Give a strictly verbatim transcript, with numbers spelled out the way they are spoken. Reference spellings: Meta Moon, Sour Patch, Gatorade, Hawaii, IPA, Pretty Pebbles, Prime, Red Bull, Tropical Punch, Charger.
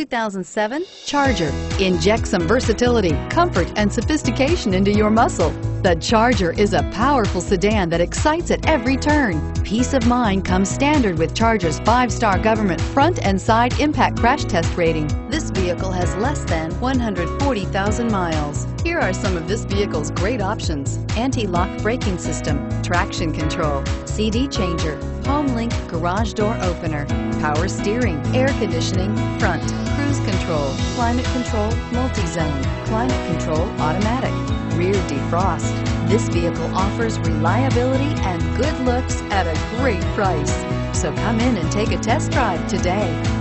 two thousand seven Charger. Inject some versatility, comfort, and sophistication into your muscle. The Charger is a powerful sedan that excites at every turn. Peace of mind comes standard with Charger's five-star government front and side impact crash test rating. This vehicle has less than one hundred forty thousand miles. Here are some of this vehicle's great options: anti-lock braking system, traction control, C D changer, home link garage door opener, power steering, air conditioning, front, cruise control, climate control, multi-zone, climate control automatic, rear defrost. This vehicle offers reliability and good looks at a great price. So come in and take a test drive today.